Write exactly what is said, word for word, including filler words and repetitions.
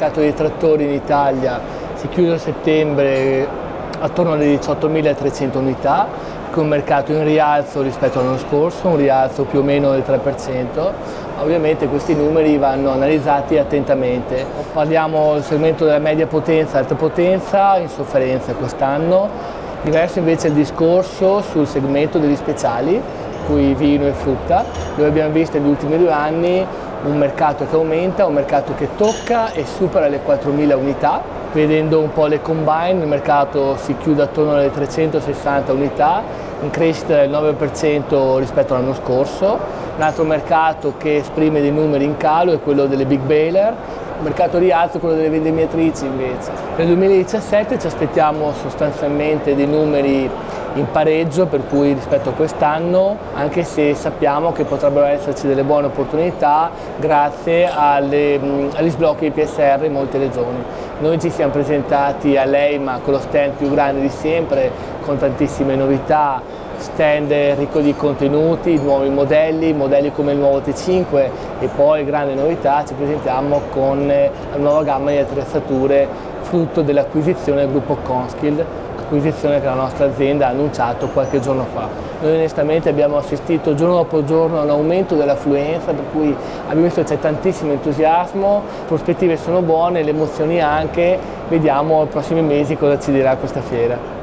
mercato dei trattori in Italia si chiude a settembre attorno alle diciottomila trecento unità, con un mercato in rialzo rispetto all'anno scorso, un rialzo più o meno del tre per cento. Ovviamente questi numeri vanno analizzati attentamente. Parliamo del segmento della media potenza e alta potenza, in sofferenza quest'anno. Diverso invece il discorso sul segmento degli speciali, cui vino e frutta, dove abbiamo visto negli ultimi due anni un mercato che aumenta, un mercato che tocca e supera le quattromila unità. Vedendo un po' le combine, il mercato si chiude attorno alle trecentosessanta unità, in crescita del nove per cento rispetto all'anno scorso. Un altro mercato che esprime dei numeri in calo è quello delle big baler. Il mercato rialzo è quello delle vendemiatrici invece. Nel duemiladiciassette ci aspettiamo sostanzialmente dei numeri in pareggio, per cui rispetto a quest'anno, anche se sappiamo che potrebbero esserci delle buone opportunità grazie alle, mh, agli sblocchi di P S R in molte regioni. Noi ci siamo presentati a Leima con lo stand più grande di sempre, con tantissime novità, stand ricco di contenuti, nuovi modelli, modelli come il nuovo T cinque e poi, grande novità, ci presentiamo con la nuova gamma di attrezzature frutto dell'acquisizione del gruppo Conskild, acquisizione che la nostra azienda ha annunciato qualche giorno fa. Noi onestamente abbiamo assistito giorno dopo giorno a un aumento dell'affluenza, per cui abbiamo visto che c'è tantissimo entusiasmo, le prospettive sono buone, le emozioni anche, vediamo nei prossimi mesi cosa ci dirà questa fiera.